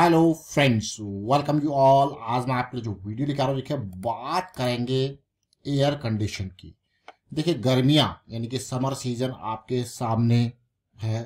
Hello friends, welcome you all. आज मैं आपके लिए जो वीडियो लेकर आ रहा हूँ, देखिए बात करेंगे एयर कंडीशन की। देखिए गर्मियाँ यानी कि समर सीजन आपके सामने है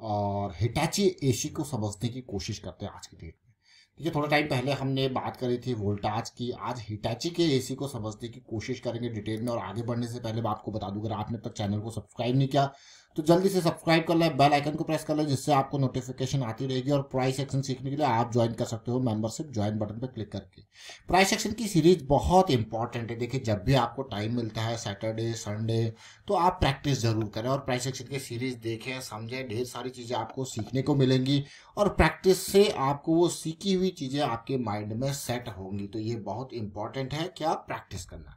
और हिटाची एसी को समझने की कोशिश करते हैं आज की डेट में। देखिए थोड़ा टाइम पहले हमने बात करी थी वोल्टाज की, आज हिटाची के एसी को समझने की कोशिश करेंगे डिटेल में। और आगे बढ़ने से पहले मैं आपको बता दूँ, अगर आपने तक चैनल को सब्सक्राइब नहीं किया तो जल्दी से सब्सक्राइब कर लें, बेल आइकन को प्रेस कर लें, जिससे आपको नोटिफिकेशन आती रहेगी। और प्राइस एक्शन सीखने के लिए आप ज्वाइन कर सकते हो मेंबरशिप ज्वाइन बटन पर क्लिक करके। प्राइस एक्शन की सीरीज बहुत इंपॉर्टेंट है। देखिए जब भी आपको टाइम मिलता है सैटरडे संडे, तो आप प्रैक्टिस जरूर करें और प्राइस एक्शन की सीरीज देखें, समझें। ढेर सारी चीज़ें आपको सीखने को मिलेंगी और प्रैक्टिस से आपको वो सीखी हुई चीज़ें आपके माइंड में सेट होंगी। तो ये बहुत इंपॉर्टेंट है कि आप प्रैक्टिस करना।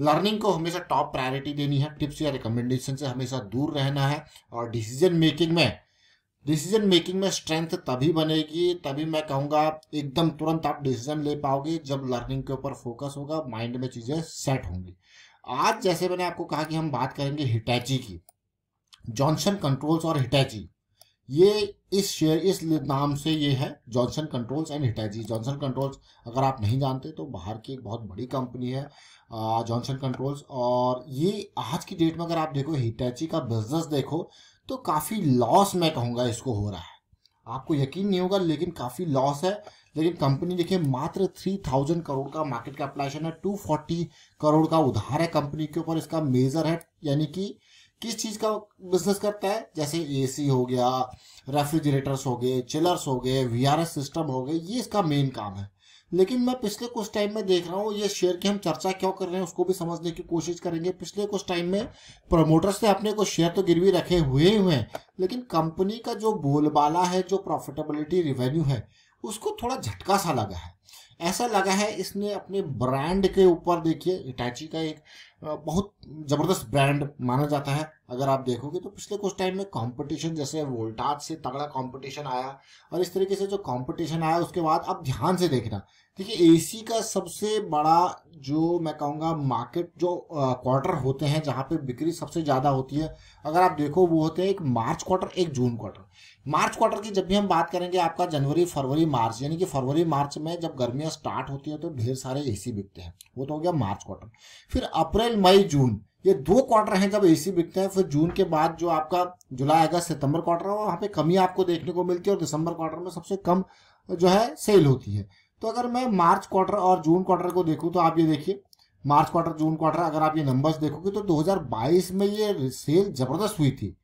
लर्निंग को हमेशा टॉप प्रायोरिटी देनी है, टिप्स या रिकमेंडेशन से हमेशा दूर रहना है। और डिसीजन मेकिंग में स्ट्रेंथ तभी बनेगी, तभी मैं कहूँगा एकदम तुरंत आप डिसीजन ले पाओगे, जब लर्निंग के ऊपर फोकस होगा, माइंड में चीज़ें सेट होंगी। आज जैसे मैंने आपको कहा कि हम बात करेंगे हिटाची की, जॉनसन कंट्रोल्स और हिटाची। ये इस शेयर इस नाम से ये है Johnson Controls and Hitachi. Johnson Controls अगर आप नहीं जानते तो बाहर की एक बहुत बड़ी कंपनी है जॉनसन कंट्रोल्स। और ये आज की डेट में अगर आप देखो हिटाची का बिजनेस देखो तो काफ़ी लॉस मैं कहूँगा इसको हो रहा है। आपको यकीन नहीं होगा लेकिन काफ़ी लॉस है। लेकिन कंपनी देखिए मात्र 3000 करोड़ का मार्केट कैपिटलाइजेशन है, 240 करोड़ का उधार है कंपनी के ऊपर। इसका मेजर है यानी कि किस चीज़ का बिजनेस करता है, जैसे एसी हो गया, रेफ्रिजरेटर्स हो गए, चिलर्स हो गए, वीआरएस सिस्टम हो गए, ये इसका मेन काम है। लेकिन मैं पिछले कुछ टाइम में देख रहा हूँ, ये शेयर की हम चर्चा क्यों कर रहे हैं उसको भी समझने की कोशिश करेंगे। पिछले कुछ टाइम में प्रमोटर्स ने अपने कुछ शेयर तो गिरवी रखे हुए हैं, लेकिन कंपनी का जो बोलबाला है, जो प्रॉफिटेबिलिटी रिवेन्यू है, उसको थोड़ा झटका सा लगा है। ऐसा लगा है इसने अपने ब्रांड के ऊपर, देखिए हिटाची का एक बहुत ज़बरदस्त ब्रांड माना जाता है। अगर आप देखोगे तो पिछले कुछ टाइम में कंपटीशन, जैसे वोल्टाज से तगड़ा कंपटीशन आया और इस तरीके से जो कंपटीशन आया, उसके बाद अब ध्यान से देखना। देखिए एसी का सबसे बड़ा जो मैं कहूँगा मार्केट, जो क्वार्टर होते हैं जहाँ पे बिक्री सबसे ज़्यादा होती है, अगर आप देखो वो होते हैं एक मार्च क्वार्टर, एक जून क्वार्टर। मार्च क्वार्टर की जब भी हम बात करेंगे आपका जनवरी फरवरी मार्च, यानी कि फरवरी मार्च में जब गर्मियाँ स्टार्ट होती है तो ढेर सारे एसी बिकते हैं, वो तो हो गया मार्च क्वार्टर। फिर अप्रैल मई जून, ये 2 क्वार्टर हैं जब एसी बिकते हैं। फिर जून के बाद जो आपका जुलाई अगस्त सितंबर क्वार्टर है, वहाँ पे कमी आपको देखने को मिलती है और दिसंबर क्वार्टर में सबसे कम जो है सेल होती है। तो अगर मैं मार्च क्वार्टर और जून क्वार्टर को देखूँ तो आप ये देखिए मार्च क्वार्टर जून क्वार्टर, अगर आप ये नंबर्स देखोगे तो 2022 में ये सेल ज़बरदस्त हुई थी,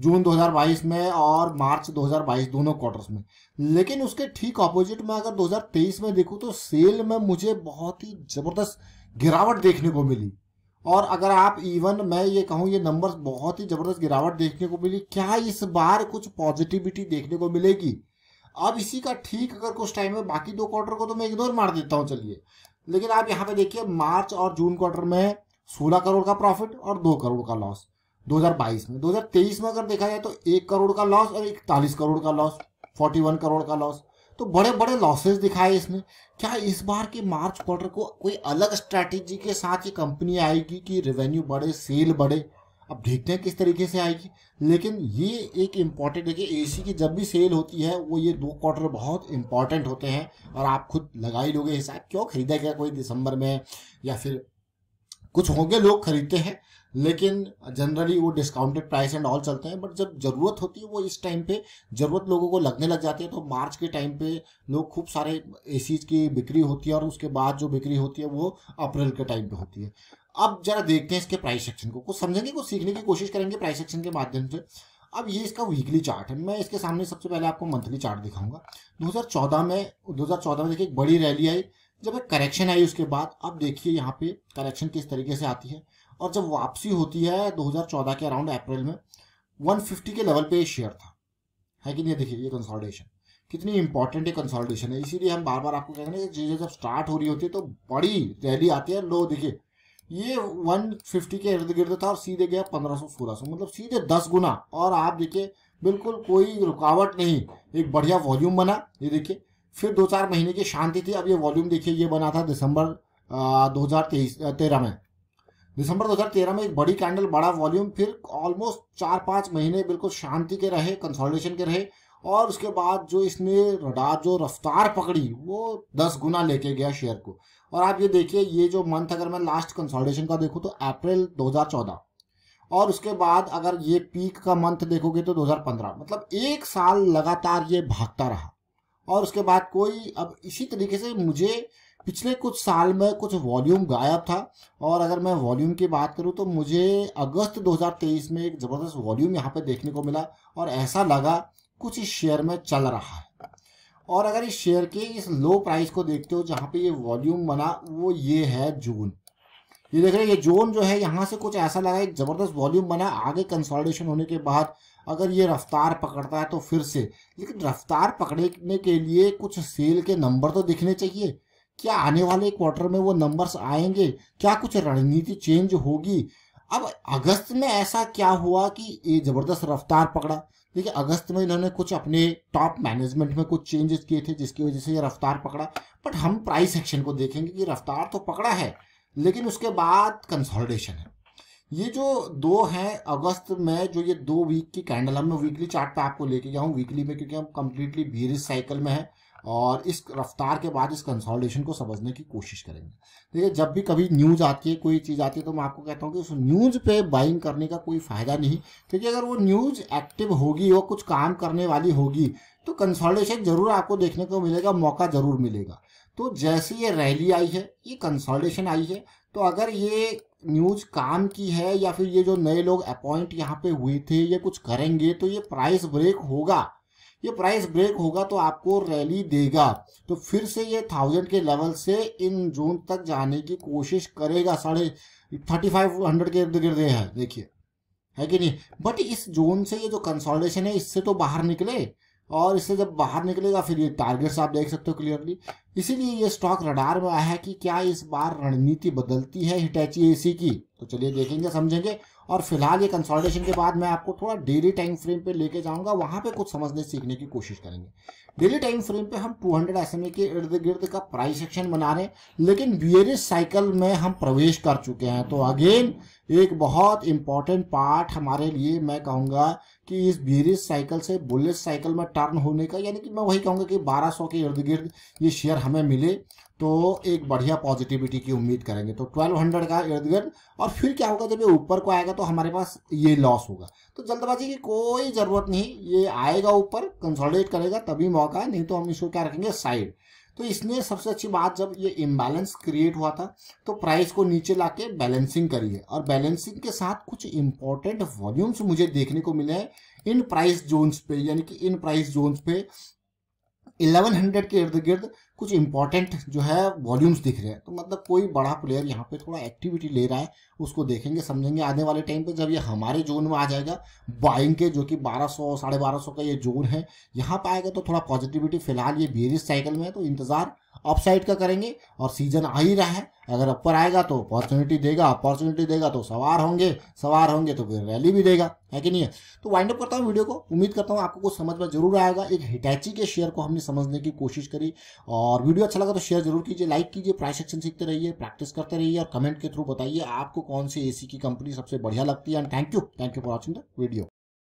जून 2022 में और मार्च 2022 दोनों क्वार्टर्स में। लेकिन उसके ठीक अपोजिट में अगर 2023 में देखूँ तो सेल में मुझे बहुत ही ज़बरदस्त गिरावट देखने को मिली। और अगर आप इवन मैं ये कहूँ ये नंबर्स बहुत ही ज़बरदस्त गिरावट देखने को मिली। क्या इस बार कुछ पॉजिटिविटी देखने को मिलेगी? अब इसी का ठीक अगर कुछ टाइम में बाकी 2 क्वार्टर को तो मैं इग्नोर मार देता हूँ, चलिए। लेकिन आप यहाँ पे देखिए मार्च और जून क्वार्टर में 16 करोड़ का प्रॉफिट और 2 करोड़ का लॉस 2022 में। 2023 में अगर देखा जाए तो 1 करोड़ का लॉस और 41 करोड़ का लॉस, 41 करोड़ का लॉस। तो बड़े बड़े लॉसेस दिखाए इसने। क्या इस बार के मार्च क्वार्टर को कोई अलग स्ट्रैटेजी के साथ ये कंपनी आएगी कि रेवेन्यू बढ़े, सेल बढ़े? अब देखते हैं किस तरीके से आएगी। लेकिन ये एक इम्पॉर्टेंट है कि एसी की जब भी सेल होती है वो ये 2 क्वार्टर बहुत इंपॉर्टेंट होते हैं। और आप खुद लगा ही लोगे हिसाब, क्यों खरीदा गया कोई दिसंबर में, या फिर कुछ होंगे लोग खरीदते हैं, लेकिन जनरली वो डिस्काउंटेड प्राइस एंड ऑल चलते हैं। बट जब ज़रूरत होती है, वो इस टाइम पे ज़रूरत लोगों को लगने लग जाती है, तो मार्च के टाइम पे लोग खूब सारे एसीज की बिक्री होती है और उसके बाद जो बिक्री होती है वो अप्रैल के टाइम पे होती है। अब जरा देखते हैं इसके प्राइस सेक्शन को, कुछ समझेंगे, कुछ सीखने की कोशिश करेंगे प्राइस सेक्शन के माध्यम से। अब ये इसका वीकली चार्ट है। मैं इसके सामने सबसे पहले आपको मंथली चार्ट दिखाऊंगा। 2014 में देखिए एक बड़ी रैली आई, जब एक करेक्शन आई उसके बाद अब देखिए यहाँ पे करेक्शन किस तरीके से आती है। और जब वापसी होती है 2014 के अराउंड अप्रैल में 150 के लेवल पे शेयर था, है कि नहीं? देखिए ये कंसोलिडेशन कितनी इंपॉर्टेंट है, कंसोलिडेशन है। इसीलिए हम बार बार आपको कह रहे हैं कि चीज़ें जब स्टार्ट हो रही होती है तो बड़ी रैली आती है। लो देखिए ये 150 के इर्द गिर्द था और सीधे गया 1500-1600, मतलब सीधे 10 गुना। और आप देखिए बिल्कुल कोई रुकावट नहीं, एक बढ़िया वॉल्यूम बना। ये देखिए फिर 2-4 महीने की शांति थी। अब ये वॉल्यूम देखिए ये बना था दिसंबर 2013 में एक बड़ी कैंडल, बड़ा वॉल्यूम। फिर ऑलमोस्ट 4-5 महीने बिल्कुल शांति के रहे, कंसोलिडेशन के रहे। और उसके बाद जो इसने रडार जो रफ्तार पकड़ी वो 10 गुना लेके गया शेयर को। और आप ये देखिए, ये जो मंथ अगर मैं लास्ट कंसोलिडेशन का देखूँ तो अप्रैल 2014, और उसके बाद अगर ये पीक का मंथ देखोगे तो 2015, मतलब 1 साल लगातार ये भागता रहा। और उसके बाद कोई, अब इसी तरीके से मुझे पिछले कुछ साल में कुछ वॉल्यूम गायब था। और अगर मैं वॉल्यूम की बात करूं तो मुझे अगस्त 2023 में एक ज़बरदस्त वॉल्यूम यहां पे देखने को मिला और ऐसा लगा कुछ इस शेयर में चल रहा है। और अगर इस शेयर के इस लो प्राइस को देखते हो जहां पे ये वॉल्यूम बना, वो ये है जून, ये देख रहे हैं, ये जून जो है यहाँ से कुछ ऐसा लगा एक ज़बरदस्त वॉल्यूम बना। आगे कंसोलिडेशन होने के बाद अगर ये रफ्तार पकड़ता है तो फिर से, लेकिन रफ्तार पकड़ने के लिए कुछ सेल के नंबर तो दिखने चाहिए। क्या आने वाले क्वार्टर में वो नंबर्स आएंगे? क्या कुछ रणनीति चेंज होगी? अब अगस्त में ऐसा क्या हुआ कि ये ज़बरदस्त रफ्तार पकड़ा? देखिए, अगस्त में इन्होंने कुछ अपने टॉप मैनेजमेंट में कुछ चेंजेस किए थे जिसकी वजह से ये रफ्तार पकड़ा। बट हम प्राइस एक्शन को देखेंगे कि रफ्तार तो पकड़ा है, लेकिन उसके बाद कंसोलिडेशन है। ये जो दो हैं अगस्त में, जो ये 2 वीक की कैंडल, हम वीकली चार्ट पे आपको लेके गया हूँ वीकली में, क्योंकि हम कम्प्लीटली बेयरिश साइकिल में है और इस रफ्तार के बाद इस कंसोलिडेशन को समझने की कोशिश करेंगे। देखिए, जब भी कभी न्यूज़ आती है, कोई चीज़ आती है, तो मैं आपको कहता हूँ कि उस न्यूज़ पे बाइंग करने का कोई फ़ायदा नहीं, क्योंकि अगर वो न्यूज़ एक्टिव होगी, वो कुछ काम करने वाली होगी, तो कंसोलिडेशन ज़रूर आपको देखने को मिलेगा, मौका ज़रूर मिलेगा। तो जैसे ये रैली आई है, ये कंसोलिडेशन आई है, तो अगर ये न्यूज़ काम की है या फिर ये जो नए लोग अपॉइंट यहाँ पर हुए थे ये कुछ करेंगे, तो ये प्राइस ब्रेक होगा। ये प्राइस ब्रेक होगा तो आपको रैली देगा, तो फिर से ये 1000 के लेवल से इन जून तक जाने की कोशिश करेगा। 3500 के इर्द गिर्द है, देखिए, है कि नहीं। बट इस जोन से ये जो कंसोलिडेशन है इससे तो बाहर निकले, और इससे जब बाहर निकलेगा फिर ये टारगेट्स आप देख सकते हो क्लियरली। इसीलिए ये स्टॉक रडार में आया है कि क्या इस बार रणनीति बदलती है हिटैची एसी की, तो चलिए देखेंगे, समझेंगे। और फिलहाल ये कंसोलिडेशन के बाद मैं आपको थोड़ा डेली टाइम फ्रेम पे लेके जाऊंगा, वहाँ पे कुछ समझने सीखने की कोशिश करेंगे। डेली टाइम फ्रेम पे हम 200 SMA के इर्द गिर्द का प्राइस एक्शन बना रहे हैं, लेकिन बियरिश साइकिल में हम प्रवेश कर चुके हैं। तो अगेन एक बहुत इम्पॉर्टेंट पार्ट हमारे लिए, मैं कहूँगा कि इस बियरिश साइकिल से बुलिश साइकिल में टर्न होने का, यानी कि मैं वही कहूँगा कि 1200 के इर्द गिर्द ये शेयर हमें मिले तो एक बढ़िया पॉजिटिविटी की उम्मीद करेंगे। तो 1200 का इर्द गिर्द, और फिर क्या होगा, जब ये ऊपर को आएगा तो हमारे पास ये लॉस होगा। तो जल्दबाजी की कोई ज़रूरत नहीं, ये आएगा ऊपर, कंसोलिडेट करेगा तभी मौका है, नहीं तो हम इसको क्या रखेंगे, साइड। तो इसमें सबसे अच्छी बात, जब ये इम्बैलेंस क्रिएट हुआ था तो प्राइस को नीचे लाके बैलेंसिंग करिए, और बैलेंसिंग के साथ कुछ इंपॉर्टेंट वॉल्यूम्स मुझे देखने को मिले हैं इन प्राइस जोन्स पे, यानी कि इन प्राइस जोन्स पे 1100 के इर्द गिर्द कुछ इंपॉर्टेंट जो है वॉल्यूम्स दिख रहे हैं। तो मतलब कोई बड़ा प्लेयर यहाँ पे थोड़ा एक्टिविटी ले रहा है, उसको देखेंगे, समझेंगे आने वाले टाइम पे, जब ये हमारे जोन में आ जाएगा बाइंग के, जो कि 1200 1250 का ये जोन है, यहाँ पे आएगा तो थोड़ा पॉजिटिविटी। फिलहाल ये बेयरिश साइकिल में है, तो इंतज़ार अपसाइड का करेंगे, और सीजन आ ही रहा है, अगर अपर आएगा तो अपॉर्चुनिटी देगा, अपॉर्चुनिटी देगा तो सवार होंगे तो फिर रैली भी देगा, है कि नहीं है। तो वाइंड अप करता हूँ वीडियो को, उम्मीद करता हूँ आपको कुछ समझ में जरूर आएगा। एक हिटैची के शेयर को हमने समझने की कोशिश करी, और वीडियो अच्छा लगा तो शेयर जरूर कीजिए, लाइक कीजिए, प्राइस एक्शन सीखते रहिए, प्रैक्टिस करते रहिए, और कमेंट के थ्रू बताइए आपको कौन सी एसी की कंपनी सबसे बढ़िया लगती है। And thank you for watching the video.